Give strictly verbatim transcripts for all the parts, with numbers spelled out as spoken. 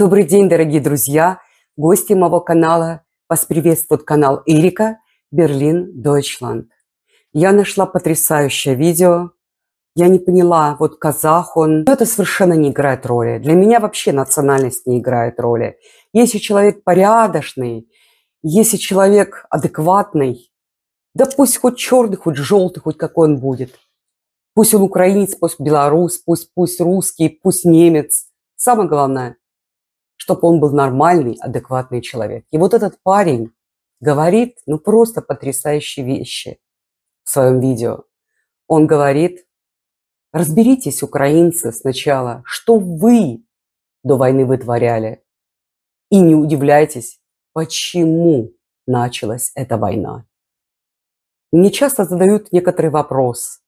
Добрый день, дорогие друзья, гости моего канала. Вас приветствует канал Ирика, Берлин, Дойчланд. Я нашла потрясающее видео. Я не поняла, вот казах он... Но это совершенно не играет роли. Для меня вообще национальность не играет роли. Если человек порядочный, если человек адекватный, да пусть хоть черный, хоть желтый, хоть какой он будет. Пусть он украинец, пусть белорус, пусть, пусть русский, пусть немец. Самое главное, чтобы он был нормальный, адекватный человек. И вот этот парень говорит, ну, просто потрясающие вещи в своем видео. Он говорит, разберитесь, украинцы, сначала, что вы до войны вытворяли. И не удивляйтесь, почему началась эта война. Мне часто задают некоторый вопрос.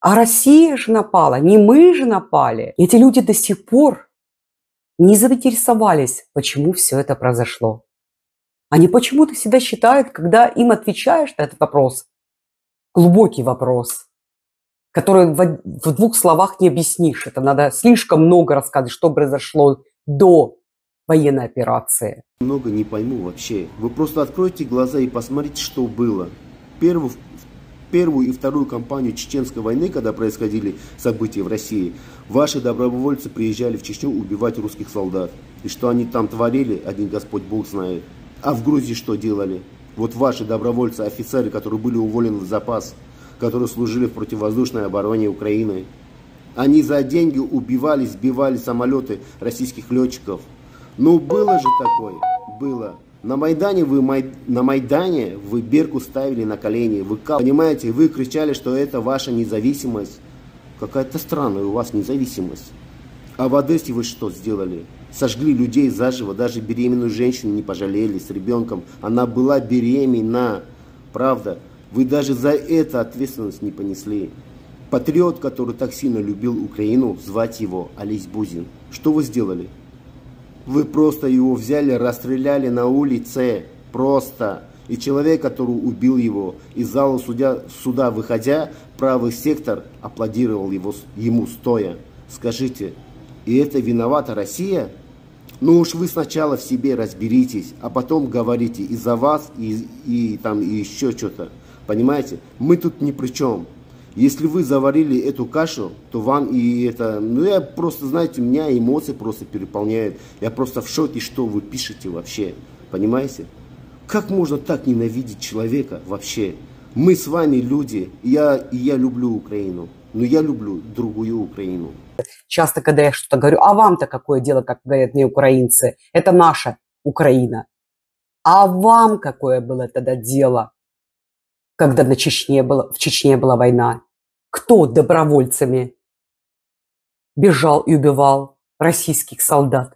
А Россия же напала, не мы же напали. Эти люди до сих пор не заинтересовались, почему все это произошло. Они почему-то всегда считают, когда им отвечаешь на этот вопрос, глубокий вопрос, который в двух словах не объяснишь. Это надо слишком много рассказать, что произошло до военной операции. Много не пойму вообще. Вы просто откройте глаза и посмотрите, что было. Первую, первую и вторую кампанию Чеченской войны, когда происходили события в России, ваши добровольцы приезжали в Чечню убивать русских солдат. И что они там творили, один Господь Бог знает. А в Грузии что делали? Вот ваши добровольцы, офицеры, которые были уволены в запас, которые служили в противовоздушной обороне Украины, они за деньги убивали, сбивали самолеты российских летчиков. Ну было же такое, было. На Майдане вы, май... на Майдане вы Берку ставили на колени, вы, понимаете, вы кричали, что это ваша независимость. Какая-то странная у вас независимость. А в Одессе вы что сделали? Сожгли людей заживо, даже беременную женщину не пожалели с ребенком. Она была беременна, правда. Вы даже за это ответственность не понесли. Патриот, который так сильно любил Украину, звать его Олесь Бузин. Что вы сделали? Вы просто его взяли, расстреляли на улице. Просто. И человек, который убил его, из зала суда, суда выходя, правый сектор аплодировал его, ему стоя. Скажите, и это виновата Россия? Ну уж вы сначала в себе разберитесь, а потом говорите и за вас, и, и там и еще что-то. Понимаете? Мы тут ни при чем. Если вы заварили эту кашу, то вам и это... Ну, я просто, знаете, у меня эмоции просто переполняют. Я просто в шоке, что вы пишете вообще. Понимаете? Как можно так ненавидеть человека вообще? Мы с вами люди. Я, и я люблю Украину. Но я люблю другую Украину. Часто, когда я что-то говорю, а вам-то какое дело, как говорят мне украинцы? Это наша Украина. А вам какое было тогда дело, когда на Чечне было, в Чечне была война? Кто добровольцами бежал и убивал российских солдат?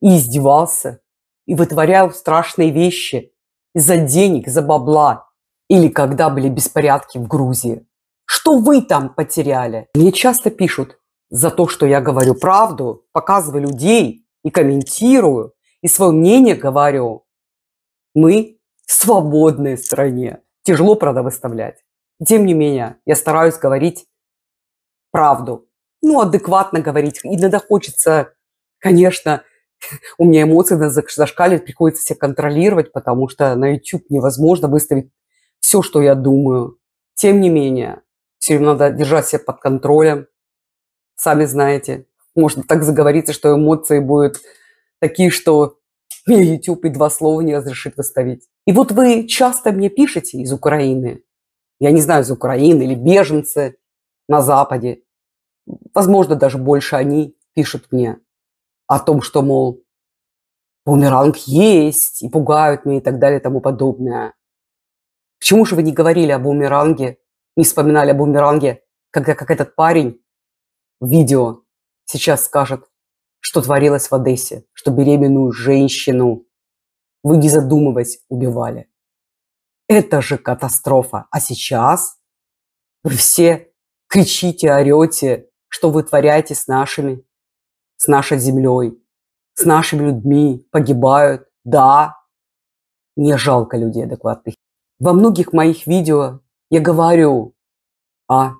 И издевался, и вытворял страшные вещи. Из-за денег, за бабла. Или когда были беспорядки в Грузии. Что вы там потеряли? Мне часто пишут за то, что я говорю правду, показываю людей и комментирую, и свое мнение говорю. Мы в свободной стране. Тяжело, правда, выставлять. Тем не менее, я стараюсь говорить правду. Ну, адекватно говорить. Иногда хочется, конечно... У меня эмоции зашкаливают, приходится себя контролировать, потому что на YouTube невозможно выставить все, что я думаю. Тем не менее, все время надо держать себя под контролем. Сами знаете, можно так заговориться, что эмоции будут такие, что YouTube и два слова не разрешит выставить. И вот вы часто мне пишете из Украины, я не знаю, из Украины или беженцы на Западе, возможно, даже больше они пишут мне о том, что, мол, бумеранг есть, и пугают меня, и так далее, и тому подобное. Почему же вы не говорили о бумеранге, не вспоминали о бумеранге, когда как этот парень в видео сейчас скажет, что творилось в Одессе, что беременную женщину, вы не задумываясь, убивали. Это же катастрофа. А сейчас вы все кричите, орете, что вы творите с нашими, с нашей землей, с нашими людьми, погибают. Да, не жалко людей адекватных. Во многих моих видео я говорю о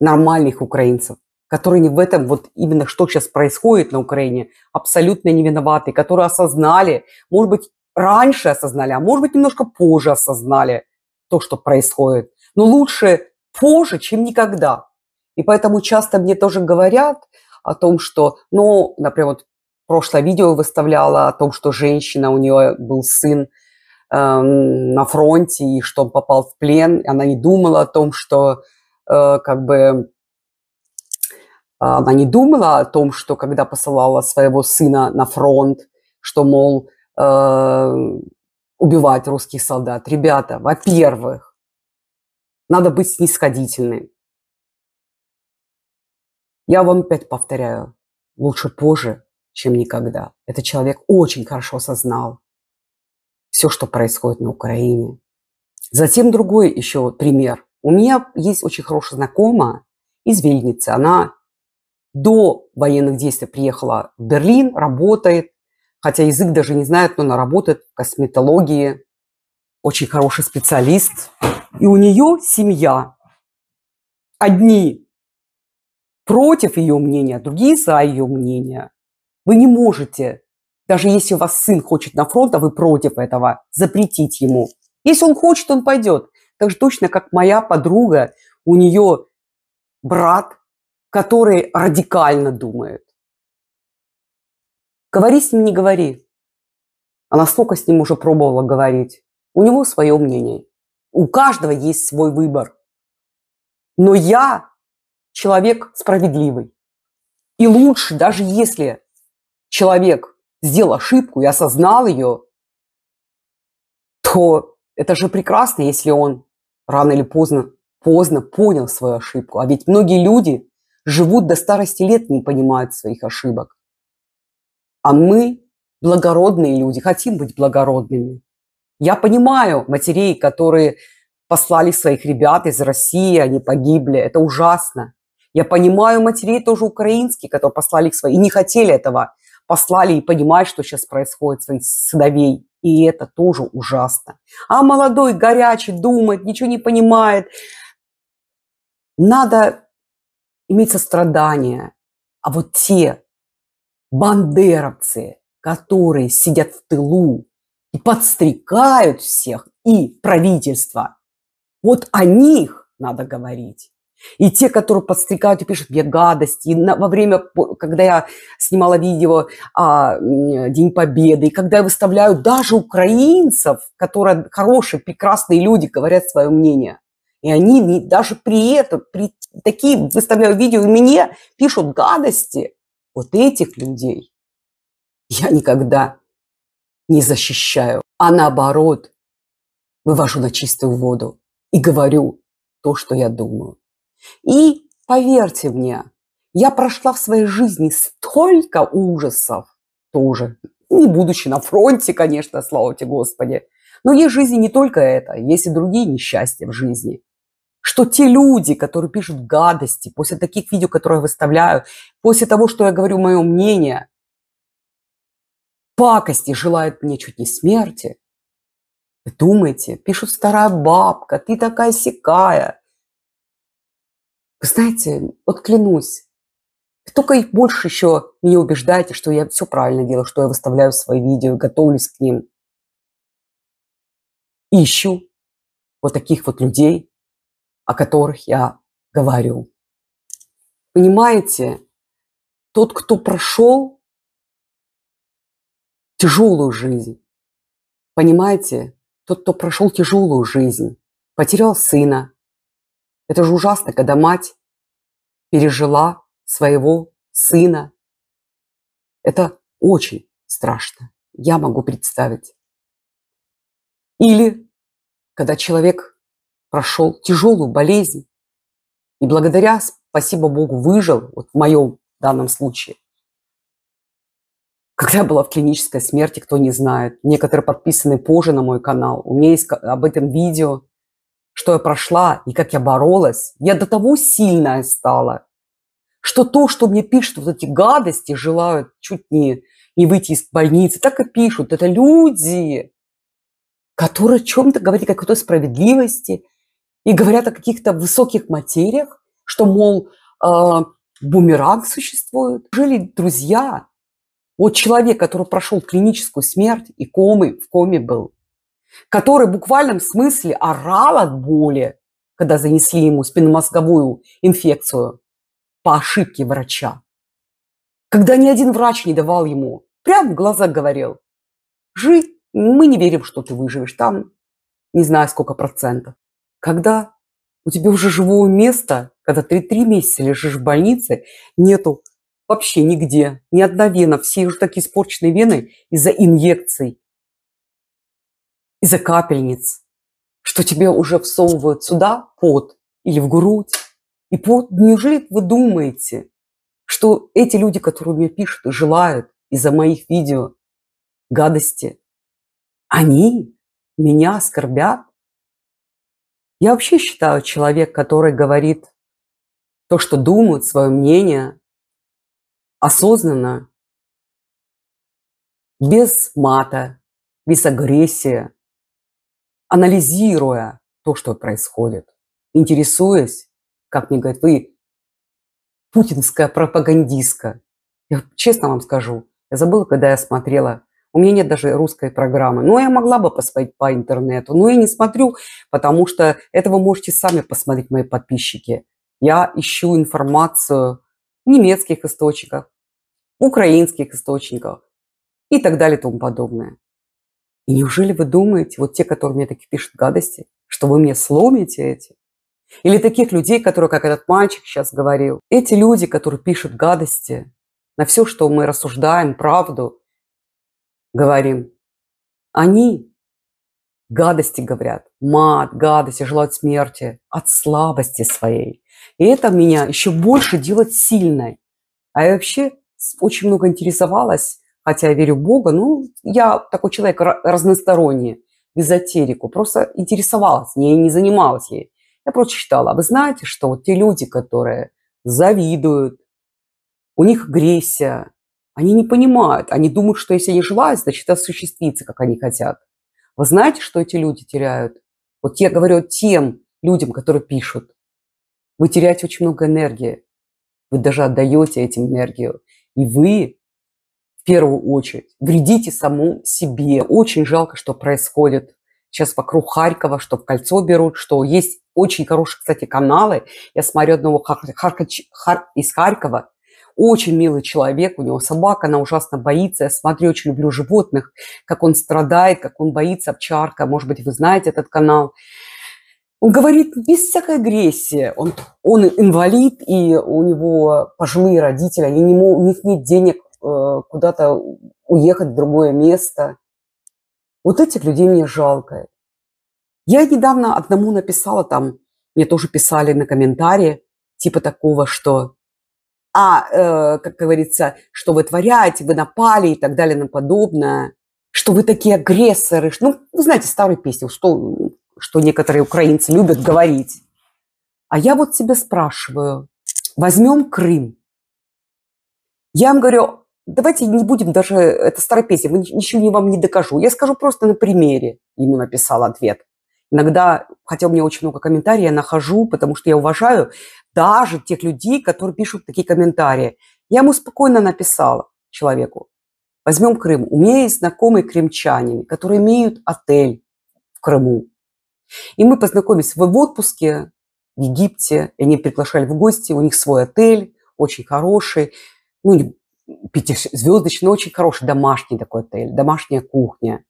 нормальных украинцах, которые в этом, вот именно что сейчас происходит на Украине, абсолютно не виноваты, которые осознали, может быть, раньше осознали, а может быть, немножко позже осознали то, что происходит. Но лучше позже, чем никогда. И поэтому часто мне тоже говорят о том, что, ну, например, вот прошлое видео выставляла о том, что женщина, у нее был сын эм, на фронте, и что он попал в плен. Она не думала о том, что, э, как бы, она не думала о том, что когда посылала своего сына на фронт, что, мол, э, убивать русских солдат. Ребята, во-первых, надо быть снисходительным. Я вам опять повторяю, лучше позже, чем никогда. Этот человек очень хорошо осознал все, что происходит на Украине. Затем другой еще пример. У меня есть очень хорошая знакомая из Винницы. Она до военных действий приехала в Берлин, работает, хотя язык даже не знает, но она работает в косметологии. Очень хороший специалист. И у нее семья. Одни против ее мнения, другие за ее мнение. Вы не можете, даже если у вас сын хочет на фронт, а вы против этого, запретить ему. Если он хочет, он пойдет. Так же точно, как моя подруга, у нее брат, который радикально думает. Говори с ним, не говори. Она столько с ним уже пробовала говорить. У него свое мнение. У каждого есть свой выбор. Но я человек справедливый. И лучше, даже если человек сделал ошибку и осознал ее, то это же прекрасно, если он рано или поздно, поздно понял свою ошибку. А ведь многие люди живут до старости лет, не понимают своих ошибок. А мы, благородные люди, хотим быть благородными. Я понимаю матерей, которые послали своих ребят из России, они погибли. Это ужасно. Я понимаю матерей тоже украинских, которые послали их свои, и не хотели этого, послали и понимают, что сейчас происходит своих сыновей. И это тоже ужасно. А молодой, горячий, думает, ничего не понимает. Надо иметь сострадание. А вот те бандеровцы, которые сидят в тылу и подстрекают всех, и правительство, вот о них надо говорить. И те, которые подстрекают и пишут мне гадости. И на, во время, когда я снимала видео о День Победы, и когда я выставляю даже украинцев, которые хорошие, прекрасные люди, говорят свое мнение. И они даже при этом, при такие выставляю видео, и мне пишут гадости. Вот этих людей я никогда не защищаю. А наоборот, вывожу на чистую воду и говорю то, что я думаю. И поверьте мне, я прошла в своей жизни столько ужасов тоже, не будучи на фронте, конечно, слава тебе, Господи, но есть в жизни не только это, есть и другие несчастья в жизни. Что те люди, которые пишут гадости после таких видео, которые я выставляю, после того, что я говорю мое мнение, пакости желают мне чуть не смерти. Вы думаете, пишут старая бабка, ты такая-сякая. Вы знаете, вот клянусь, вы только их больше еще меня убеждаете, что я все правильно делаю, что я выставляю свои видео, готовлюсь к ним. И ищу вот таких вот людей, о которых я говорю. Понимаете, тот, кто прошел тяжелую жизнь, понимаете, тот, кто прошел тяжелую жизнь, потерял сына. Это же ужасно, когда мать пережила своего сына. Это очень страшно, я могу представить. Или когда человек прошел тяжелую болезнь и благодаря, спасибо Богу, выжил, вот в моем данном случае. Когда я была в клинической смерти, кто не знает, некоторые подписаны позже на мой канал, у меня есть об этом видео, что я прошла и как я боролась, я до того сильная стала, что то, что мне пишут вот эти гадости, желают чуть не, не выйти из больницы, так и пишут. Это люди, которые о чем-то говорят о какой-то справедливости и говорят о каких-то высоких материях, что, мол, э, Бумеранг существует. Жили друзья. Вот человек, который прошел клиническую смерть и комы, в коме был, который в буквальном смысле орал от боли, когда занесли ему спинномозговую инфекцию по ошибке врача. Когда ни один врач не давал ему, прям в глаза говорил: жить мы не верим, что ты выживешь, там не знаю сколько процентов. Когда у тебя уже живого места, когда ты три месяца лежишь в больнице, нету вообще нигде, ни одна вена, все уже такие испорченные вены из-за инъекций, из-за капельниц, что тебе уже всовывают сюда пот или в грудь. И пот, неужели вы думаете, что эти люди, которые мне пишут и желают из-за моих видео гадости, они меня оскорбят? Я вообще считаю, человек, который говорит то, что думает, свое мнение, осознанно, без мата, без агрессии, анализируя то, что происходит, интересуясь, как мне говорят, вы путинская пропагандистка. Я честно вам скажу, я забыла, когда я смотрела, у меня нет даже русской программы, но я могла бы посмотреть по интернету, но я не смотрю, потому что это вы можете сами посмотреть, мои подписчики. Я ищу информацию в немецких источниках, украинских источниках и так далее и тому подобное. И неужели вы думаете, вот те, которые мне такие пишут гадости, что вы мне сломите эти? Или таких людей, которые, как этот мальчик сейчас говорил, эти люди, которые пишут гадости на все, что мы рассуждаем, правду говорим, они гадости говорят, мат, гадости, желают смерти от слабости своей. И это меня еще больше делает сильной. А я вообще очень много интересовалась, хотя я верю в Бога, ну, я такой человек разносторонний, эзотерику, просто интересовалась, не, не занималась ей. Я просто читала. А вы знаете, что вот те люди, которые завидуют, у них агрессия, они не понимают, они думают, что если они желают, значит, осуществится, как они хотят. Вы знаете, что эти люди теряют? Вот я говорю тем людям, которые пишут. Вы теряете очень много энергии. Вы даже отдаете этим энергию. И вы, в первую очередь, вредите самому себе. Очень жалко, что происходит сейчас вокруг Харькова, что в кольцо берут, что есть очень хорошие, кстати, каналы. Я смотрю одного из Харькова. Очень милый человек, у него собака, она ужасно боится. Я смотрю, очень люблю животных, как он страдает, как он боится овчарка. Может быть, вы знаете этот канал. Он говорит, без всякой агрессии, он, он инвалид, и у него пожилые родители, они не, у них нет денег э, куда-то уехать в другое место. Вот этих людей мне жалко. Я недавно одному написала, там, мне тоже писали на комментарии, типа такого, что, а, э, как говорится, что вы творяете, вы напали и так далее и тому подобное, что вы такие агрессоры. Ну, вы знаете, старые песни, что... что некоторые украинцы любят говорить. А я вот тебя спрашиваю, возьмем Крым. Я им говорю, давайте не будем даже, это старая песня, ничего вам не докажу. Я скажу просто на примере, ему написал ответ. Иногда, хотя у меня очень много комментариев, я нахожу, потому что я уважаю даже тех людей, которые пишут такие комментарии. Я ему спокойно написала, человеку, возьмем Крым. У меня есть знакомые крымчане, которые имеют отель в Крыму. И мы познакомились в отпуске в Египте, они приглашали в гости, у них свой отель, очень хороший, ну, пятизвездочный, но очень хороший домашний такой отель, домашняя кухня.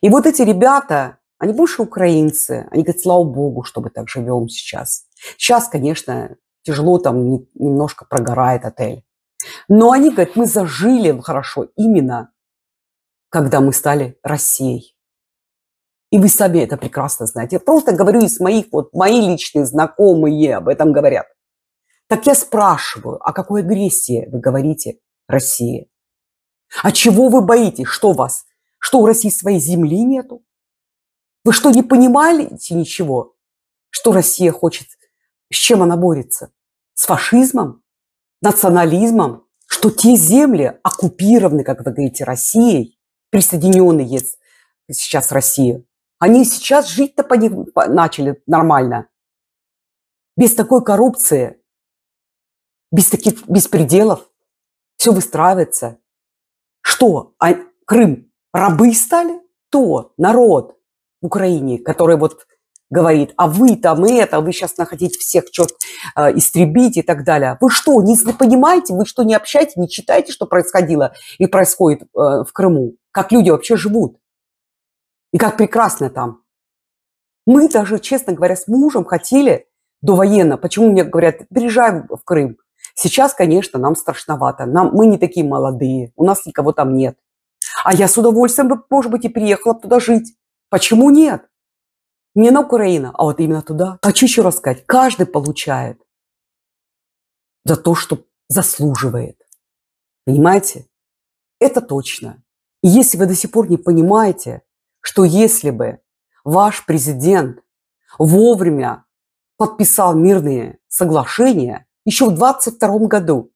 И вот эти ребята, они больше украинцы, они говорят, слава богу, что мы так живем сейчас. Сейчас, конечно, тяжело, там немножко прогорает отель. Но они говорят, мы зажили хорошо именно, когда мы стали Россией. И вы сами это прекрасно знаете. Я просто говорю из моих, вот мои личные знакомые об этом говорят. Так я спрашиваю, о какой агрессии вы говорите, Россия? А чего вы боитесь? Что у вас? Что у России своей земли нету? Вы что, не понимаете ничего? Что Россия хочет? С чем она борется? С фашизмом? Национализмом? Что те земли оккупированы, как вы говорите, Россией, присоединенные сейчас России? Они сейчас жить-то по ним начали нормально. Без такой коррупции, без таких беспределов, все выстраивается. Что, а Крым рабы стали? То народ в Украине, который вот говорит, а вы там это, вы сейчас находите всех, черт, э, истребить и так далее. Вы что, не понимаете, вы что, не общаетесь, не читаете, что происходило и происходит э, в Крыму? Как люди вообще живут? И как прекрасно там. Мы даже, честно говоря, с мужем хотели довоенно. Почему мне говорят, приезжай в Крым. Сейчас, конечно, нам страшновато. Нам, мы не такие молодые, у нас никого там нет. А я с удовольствием бы, может быть, и приехала туда жить. Почему нет? Не на Украину, а вот именно туда. Хочу еще раз сказать, каждый получает за то, что заслуживает. Понимаете? Это точно. И если вы до сих пор не понимаете, что если бы ваш президент вовремя подписал мирные соглашения еще в двадцать втором году,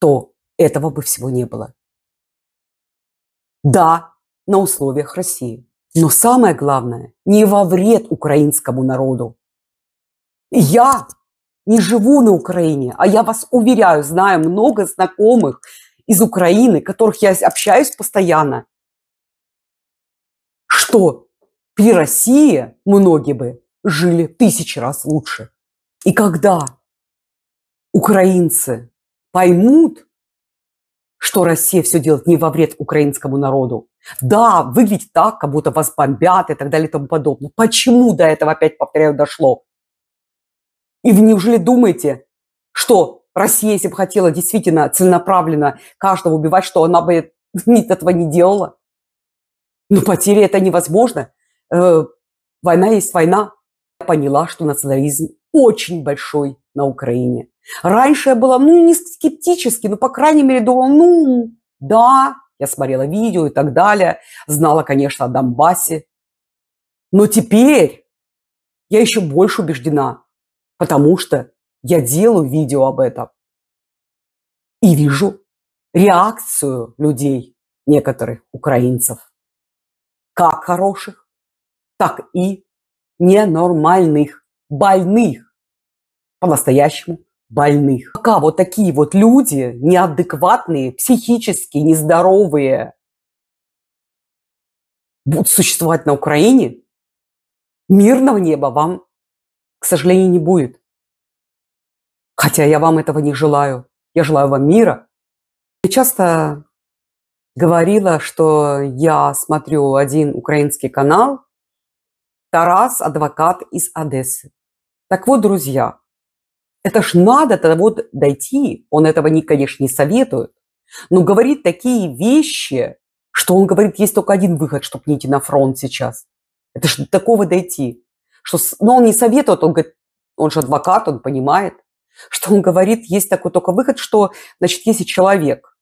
то этого бы всего не было. Да, на условиях России. Но самое главное, не во вред украинскому народу. Я не живу на Украине, а я вас уверяю, знаю много знакомых из Украины, которых я общаюсь постоянно, что при России многие бы жили тысячи раз лучше. И когда украинцы поймут, что Россия все делает не во вред украинскому народу. Да, выглядит так, как будто вас бомбят и так далее и тому подобное. Почему до этого, опять повторяю, дошло? И вы неужели думаете, что Россия, если бы хотела действительно целенаправленно каждого убивать, что она бы этого не делала? Но потери это невозможно. Война есть война. Я поняла, что национализм очень большой на Украине. Раньше я была, ну, не скептически, но, по крайней мере, думала, ну, да, я смотрела видео и так далее, знала, конечно, о Донбассе. Но теперь я еще больше убеждена, потому что я делаю видео об этом и вижу реакцию людей, некоторых украинцев, как хороших, так и ненормальных, больных, по-настоящему больных. Пока вот такие вот люди, неадекватные, психически нездоровые, будут существовать на Украине, мирного неба вам, к сожалению, не будет. Хотя я вам этого не желаю. Я желаю вам мира. Я часто говорила, что я смотрю один украинский канал, Тарас, адвокат из Одессы. Так вот, друзья, это ж надо тогда вот дойти, он этого, не, конечно, не советует, но говорит такие вещи, что он говорит, есть только один выход, чтобы не идти на фронт сейчас. Это ж до такого дойти. Что, но он не советует, он говорит, он же адвокат, он понимает, что он говорит, есть такой только выход, что, значит, если человек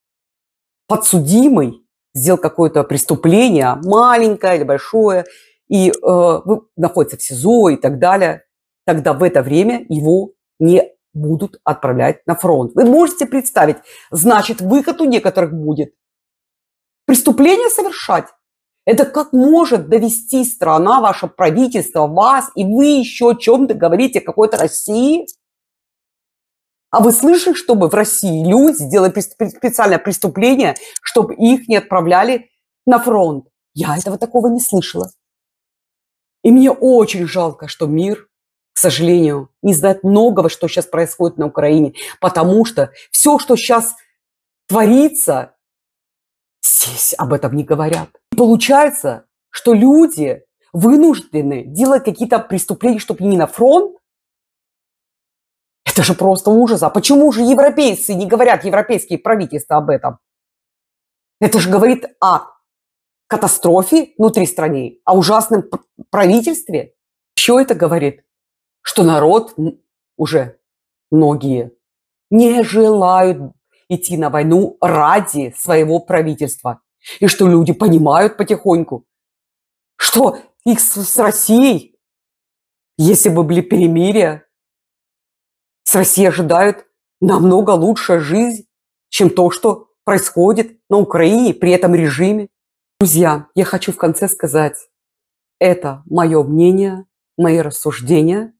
подсудимый, сделал какое-то преступление, маленькое или большое, и э, находится в СИЗО и так далее, тогда в это время его не будут отправлять на фронт. Вы можете представить, значит, выход у некоторых будет. Преступление совершать. Это как может довести страна, ваше правительство, вас, и вы еще о чем-то говорите, о какой-то России? А вы слышали, чтобы в России люди сделали специальное преступление, чтобы их не отправляли на фронт? Я этого такого не слышала. И мне очень жалко, что мир, к сожалению, не знает многого, что сейчас происходит на Украине, потому что все, что сейчас творится, здесь об этом не говорят. И получается, что люди вынуждены делать какие-то преступления, чтобы не на фронт. Это же просто ужас. А почему же европейцы не говорят, европейские правительства об этом? Это же говорит о катастрофе внутри страны, о ужасном правительстве. Еще это говорит, что народ уже многие не желают идти на войну ради своего правительства. И что люди понимают потихоньку, что их с Россией, если бы были перемирия, с Россией ожидают намного лучшая жизнь, чем то, что происходит на Украине при этом режиме. Друзья, я хочу в конце сказать, это мое мнение, мои рассуждения.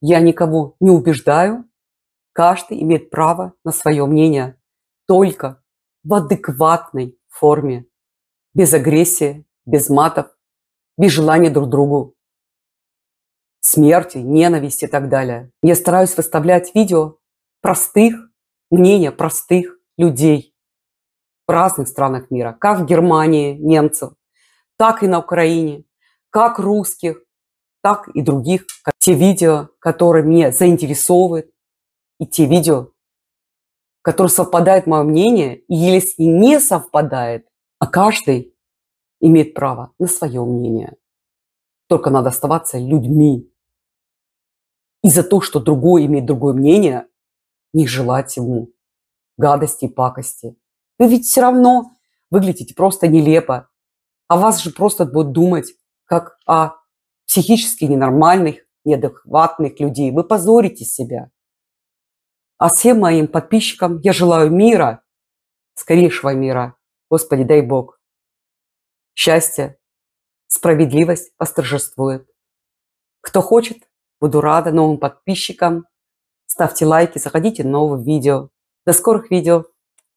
Я никого не убеждаю. каждый имеет право на свое мнение только в адекватной форме, без агрессии, без матов, без желания друг другу смерти, ненависти и так далее. Я стараюсь выставлять видео простых, мнения простых людей в разных странах мира, как в Германии немцев, так и на Украине, как русских, так и других. Те видео, которые меня заинтересовывают, и те видео, которые совпадают мое мнение, и если не совпадает, а каждый имеет право на свое мнение. Только надо оставаться людьми. И за то, что другой имеет другое мнение, не желать ему гадости и пакости. Вы ведь все равно выглядите просто нелепо. А вас же просто будут думать как о психически ненормальных, неадекватных людей. Вы позорите себя. А всем моим подписчикам я желаю мира, скорейшего мира. Господи, дай Бог. Счастье, справедливость восторжествует. Кто хочет, буду рада новым подписчикам. Ставьте лайки, заходите в новые видео. До скорых видео.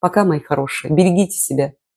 Пока, мои хорошие. Берегите себя.